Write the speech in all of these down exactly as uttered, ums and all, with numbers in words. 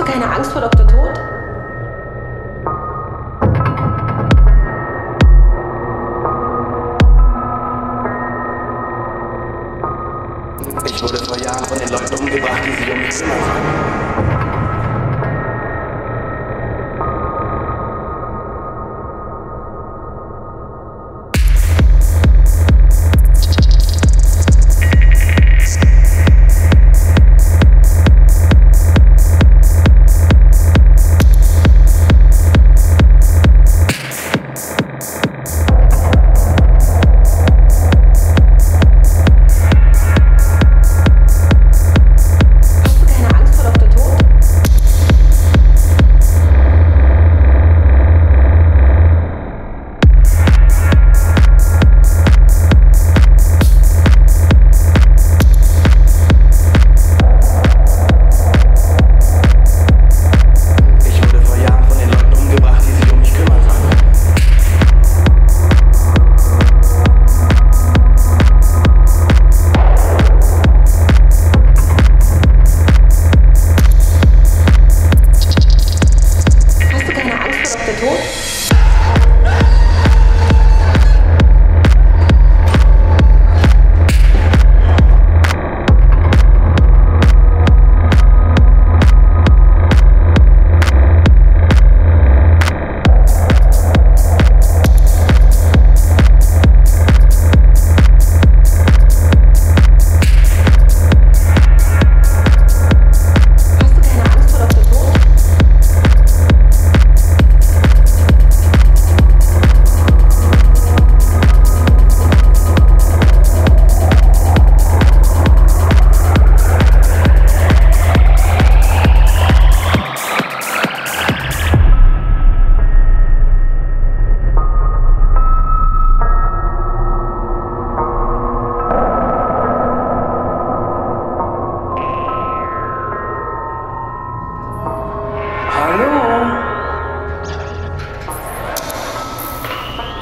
Hast du keine Angst vor Doktor Tod? Ich wurde vor Jahren von den Leuten umgebracht, die sich um mich kümmern.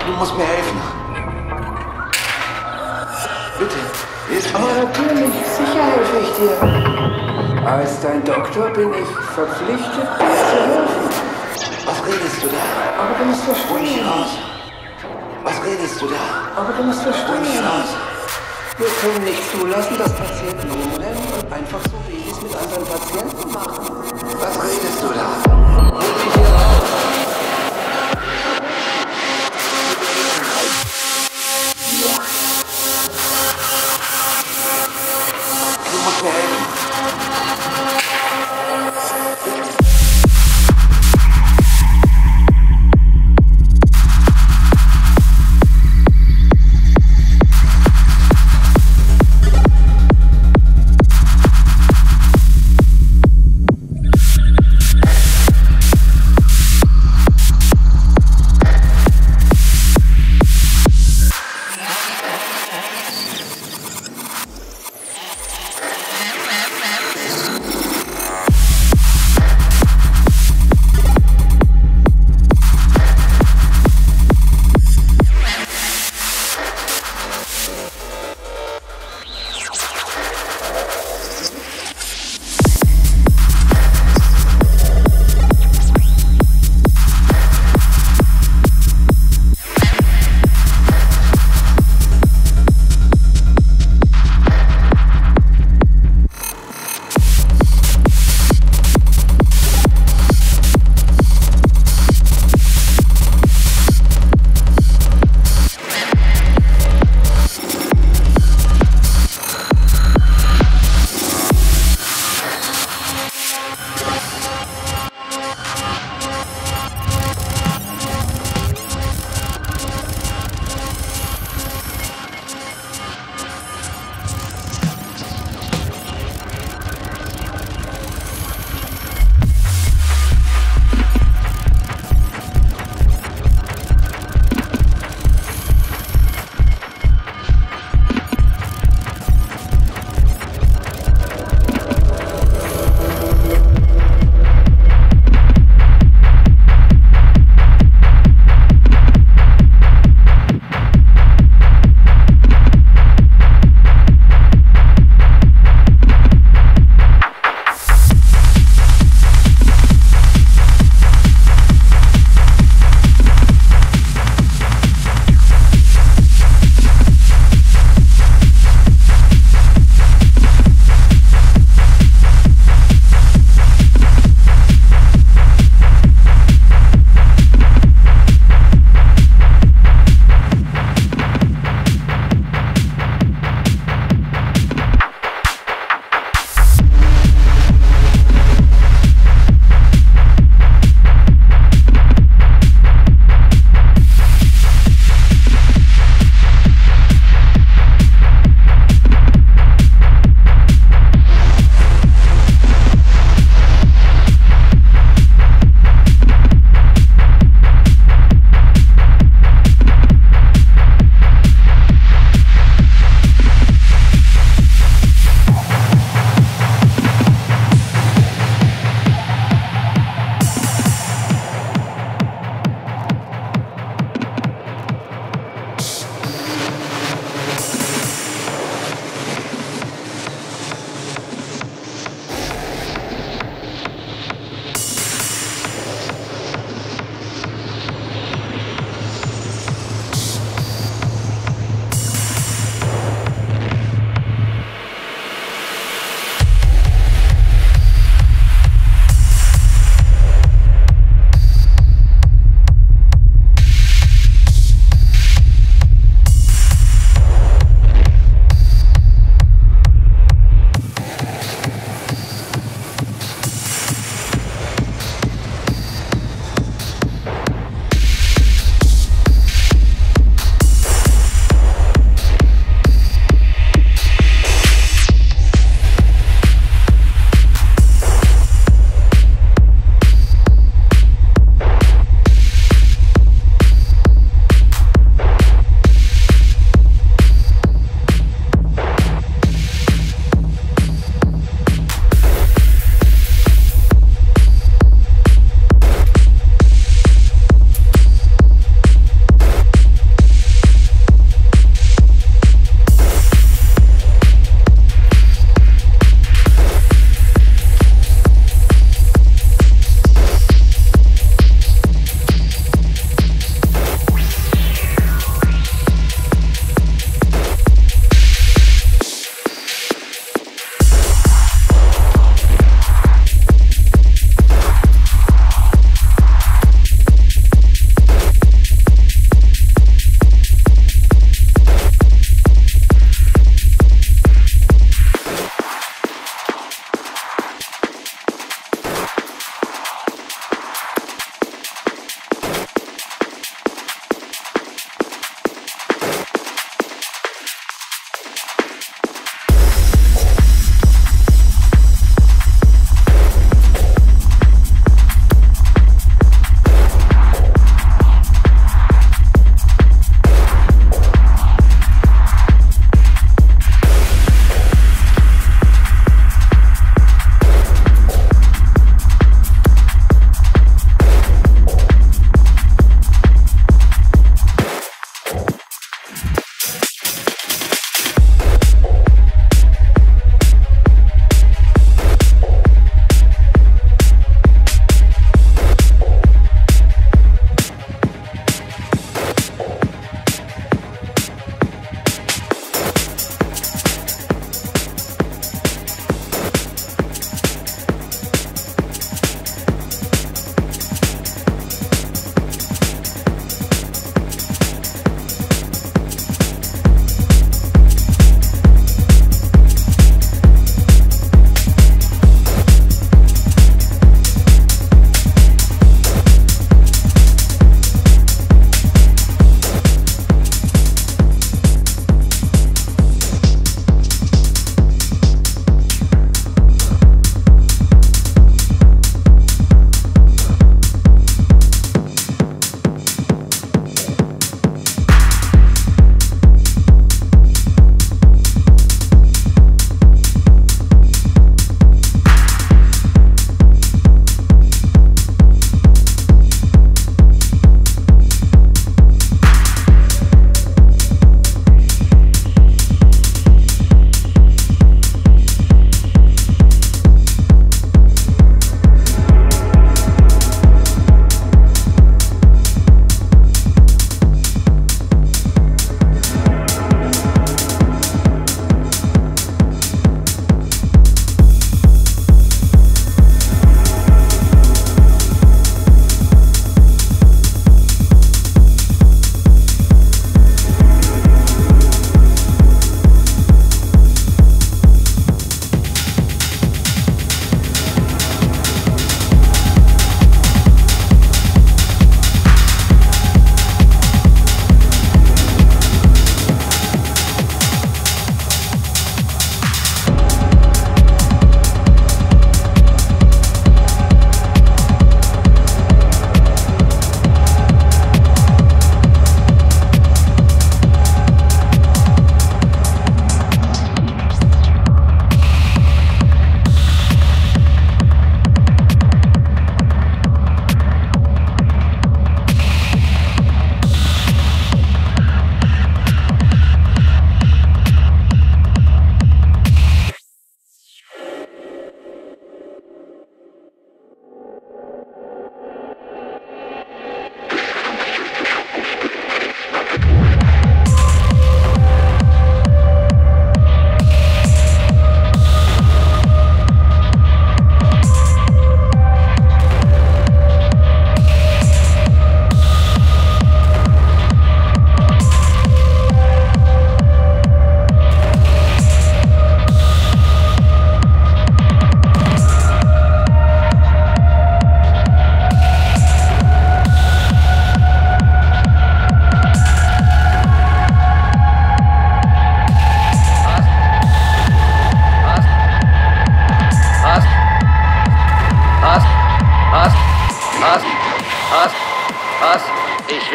Du musst mir helfen. Bitte, hilf mir. Oh, natürlich, sicher helfe ich dir. Als dein Doktor bin ich verpflichtet, dir zu helfen. Was redest du da? Aber du musst verstehen. Was redest du da? Aber du musst verstehen. Wir können nicht zulassen, dass Patienten rumrennen und einfach so wie ich es mit anderen Patienten machen. Was redest du da? Hilf ich dir raus.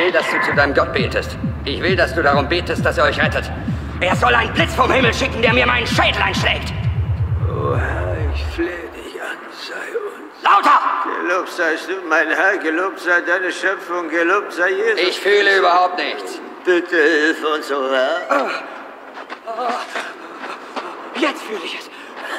will, dass du zu deinem Gott betest. Ich will, dass du darum betest, dass er euch rettet. Er soll einen Blitz vom Himmel schicken, der mir meinen Schädel einschlägt. O Herr, ich flehe dich an, sei uns. Lauter! Gelobt seist du, mein Herr, gelobt sei deine Schöpfung, gelobt sei Jesus. Ich fühle überhaupt nichts. Bitte hilf uns, O Herr. Jetzt fühle ich es.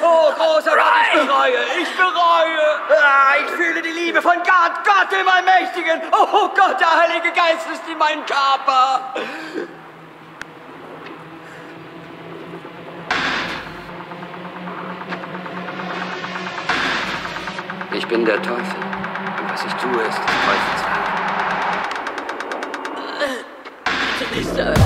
Oh, großer Gott, ich bereue, ich bereue. Ah, ich fühle die Liebe von Gott, Gott dem Allmächtigen. Oh Gott, der Heilige Geist ist in meinem Körper. Ich bin der Teufel. Und was ich tue, ist des Teufels Werk.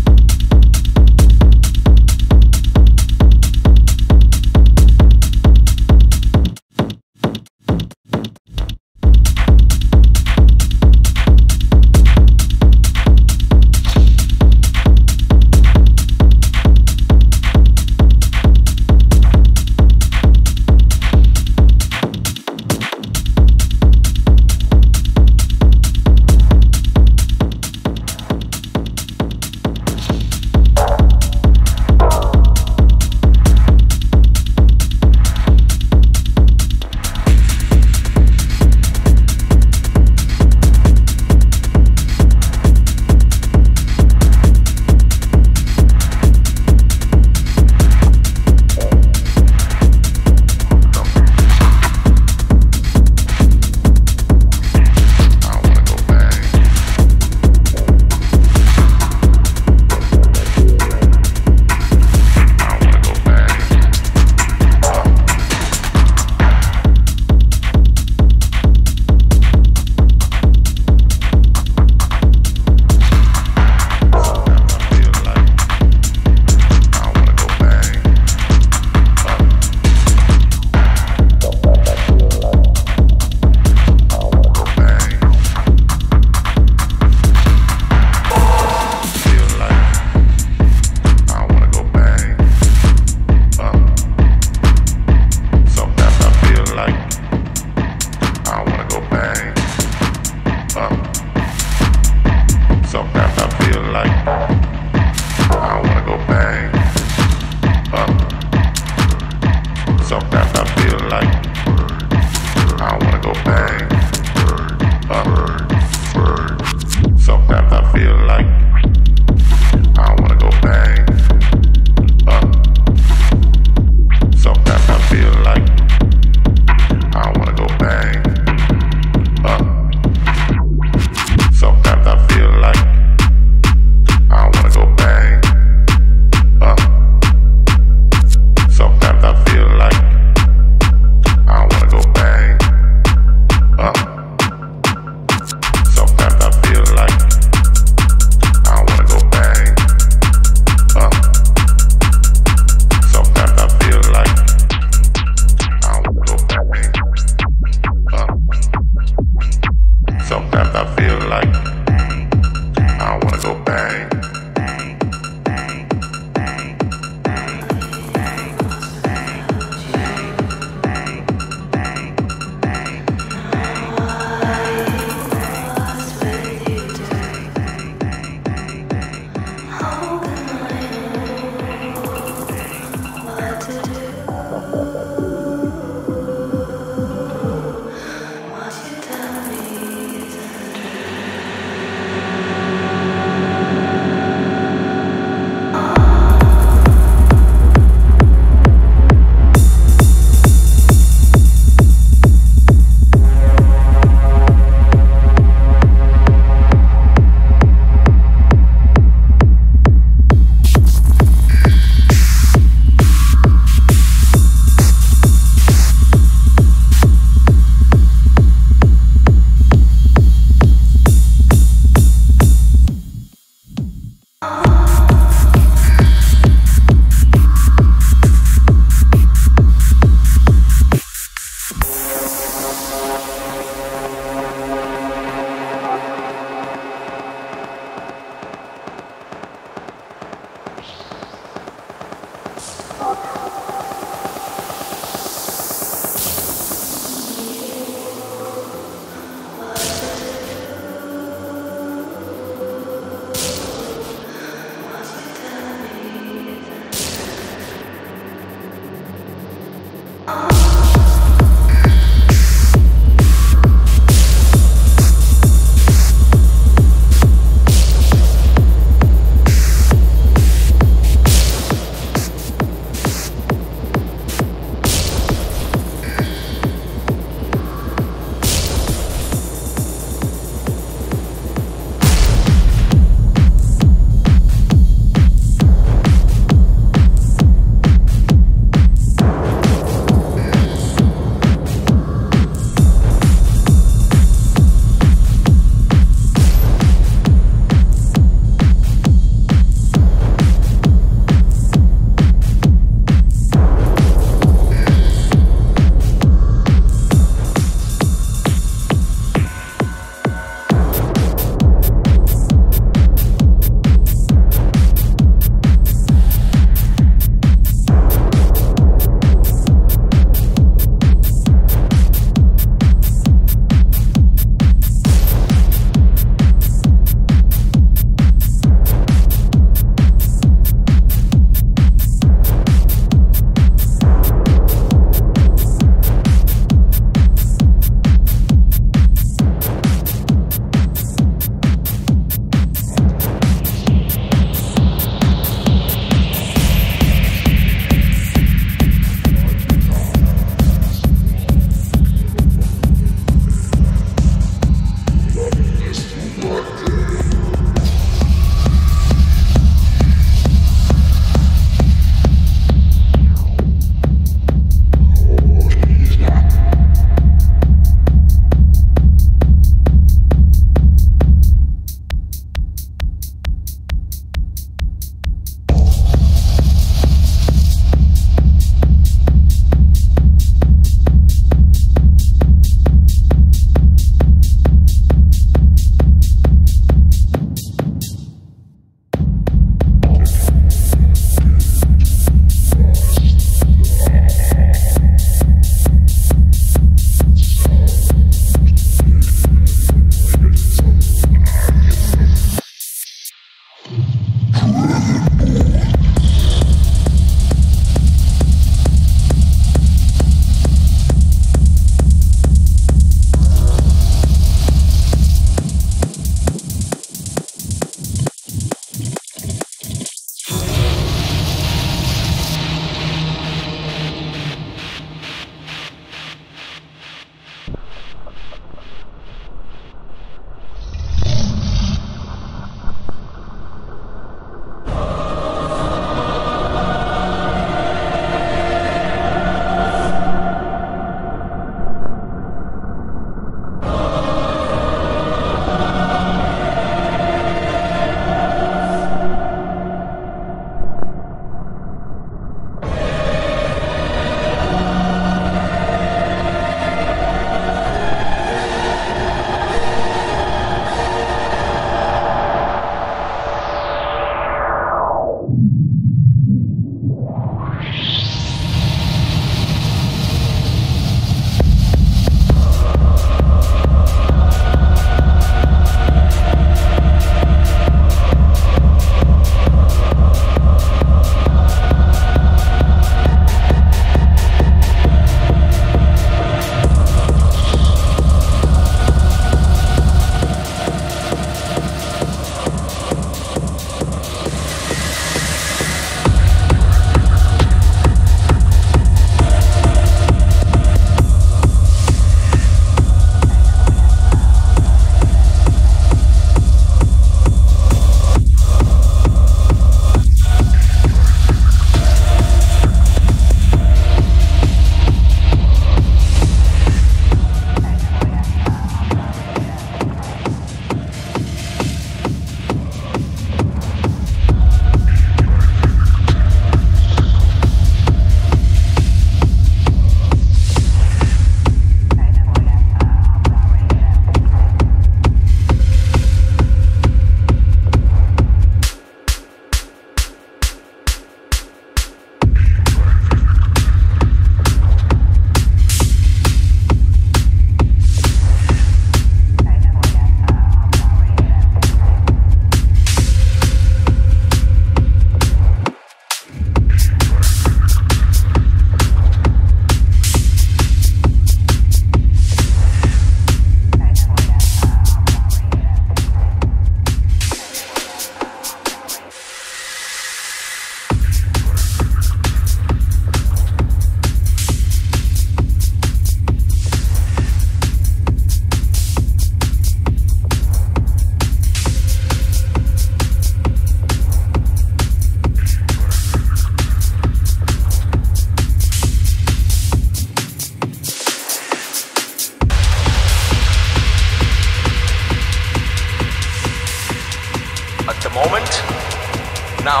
now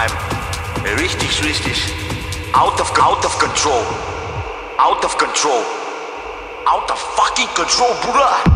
I'm richtig, richtig out of out of control, out of control, out of fucking control, bruh.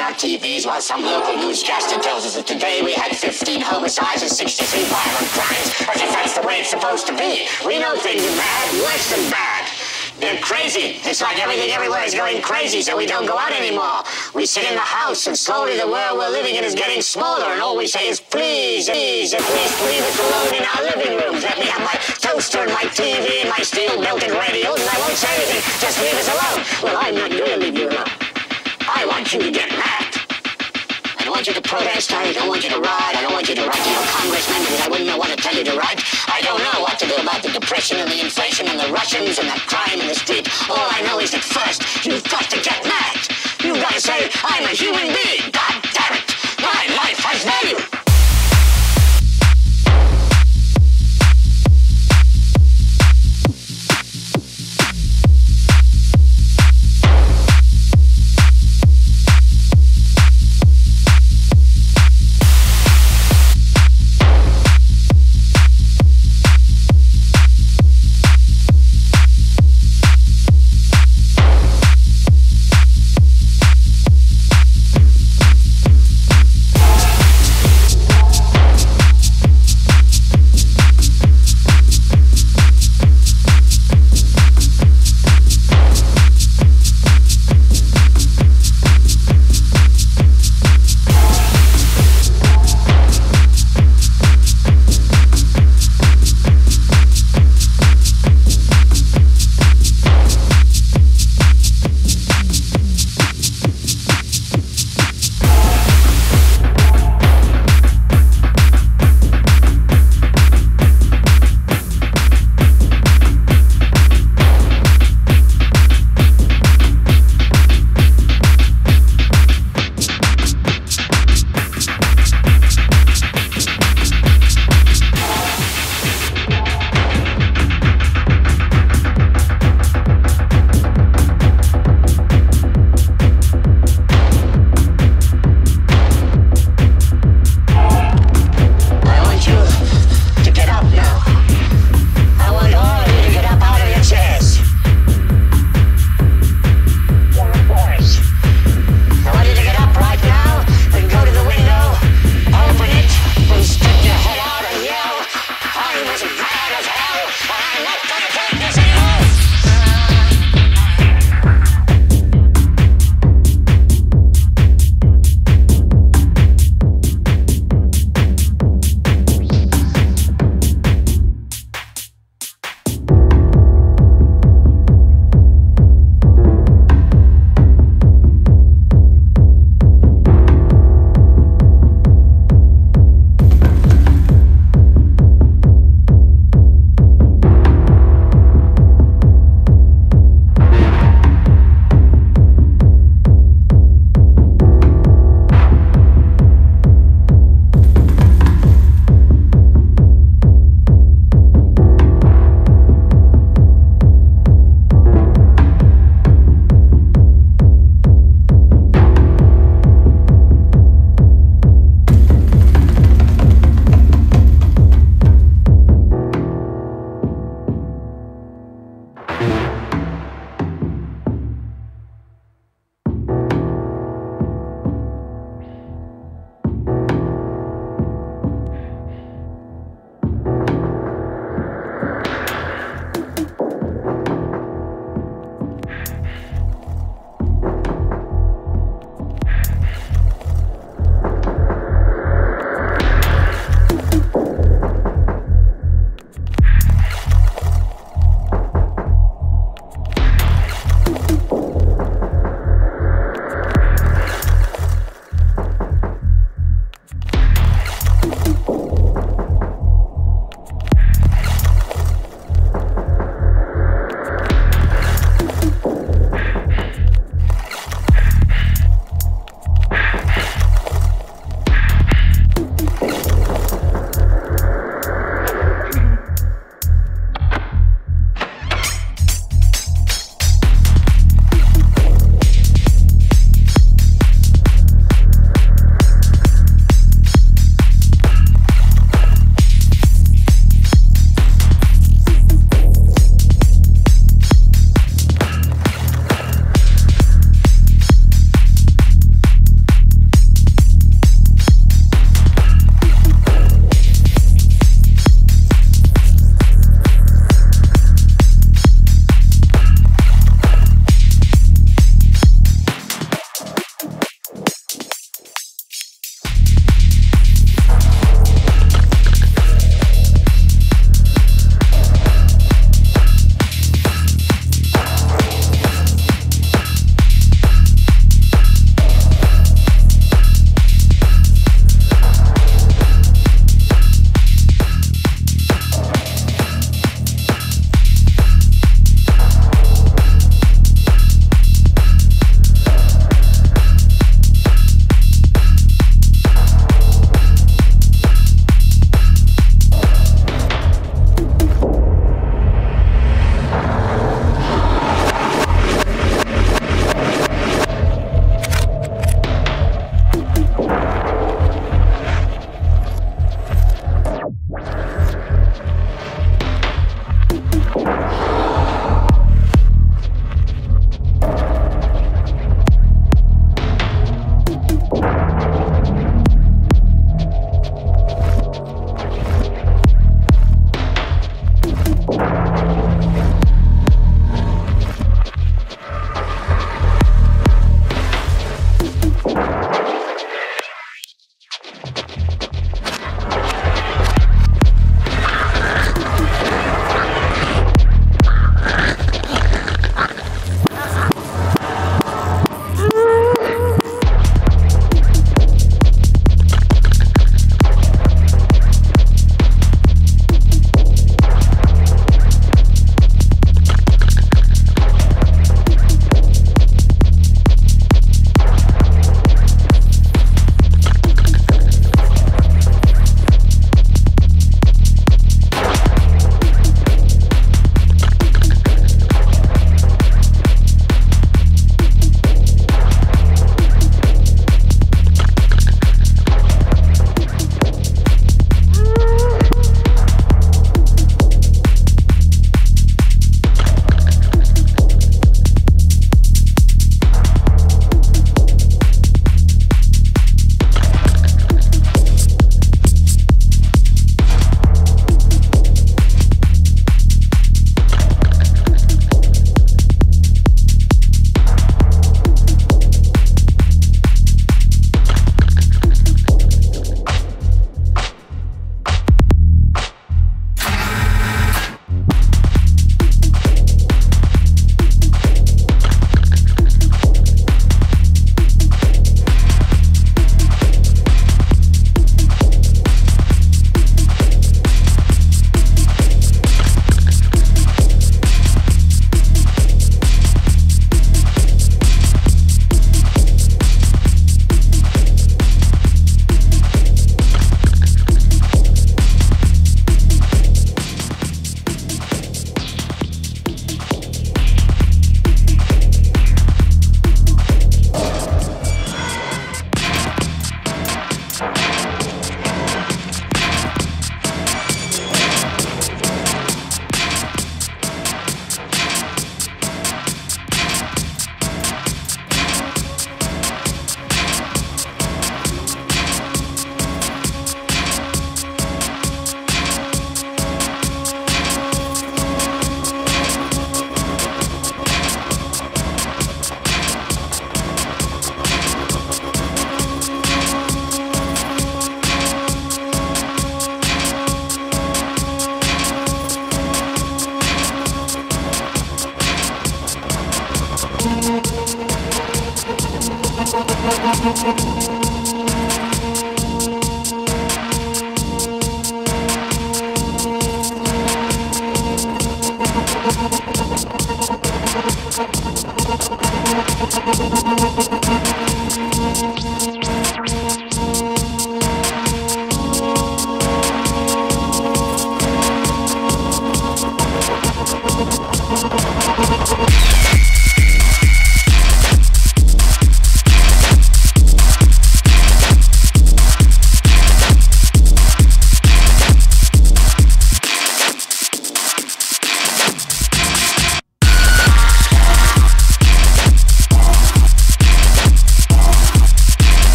Our T Vs while some local newscaster tells us that today we had fifteen homicides and sixty-three violent crimes, as if that's the way it's supposed to be. We know things are bad, worse than bad. They're crazy. It's like everything everywhere is going crazy, so we don't go out anymore. We sit in the house, and slowly the world we're living in is getting smaller, and all we say is, please, please, at least leave us alone in our living rooms. Let me have my toaster and my T V and my steel-belted radios, and I won't say anything. Just leave us alone. Well, I'm not going to leave you alone. I want you to get mad. I don't want you to protest. I don't want you to ride. I don't want you to write to your congressman because I wouldn't know what to tell you to write. I don't know what to do about the depression and the inflation and the Russians and that crime in the street. All I know is that first, you've got to get mad. You've got to say, I'm a human being. God damn it. My life has value.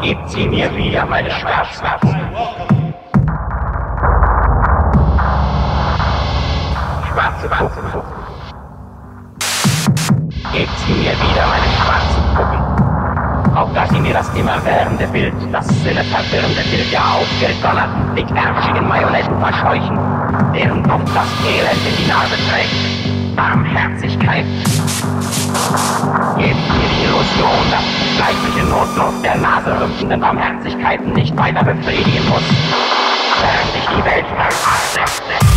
Gebt sie mir wieder, meine Schmerzwaffen. Schwarze Waffen. Gebt sie mir wieder, meine schwarzen Puppen. Auf dass sie mir das immerwährende Bild, das sinnesverwirrende Bild der aufgedonnerten, dickärmschigen Marionetten verscheuchen, deren Duft das Elend in die Nase trägt. Barmherzigkeit. Gebt mir die Illusion, dass ich gleichliche notlos der Nase rümpfenden Barmherzigkeiten nicht weiter befriedigen muss, während ich die Welt verachte.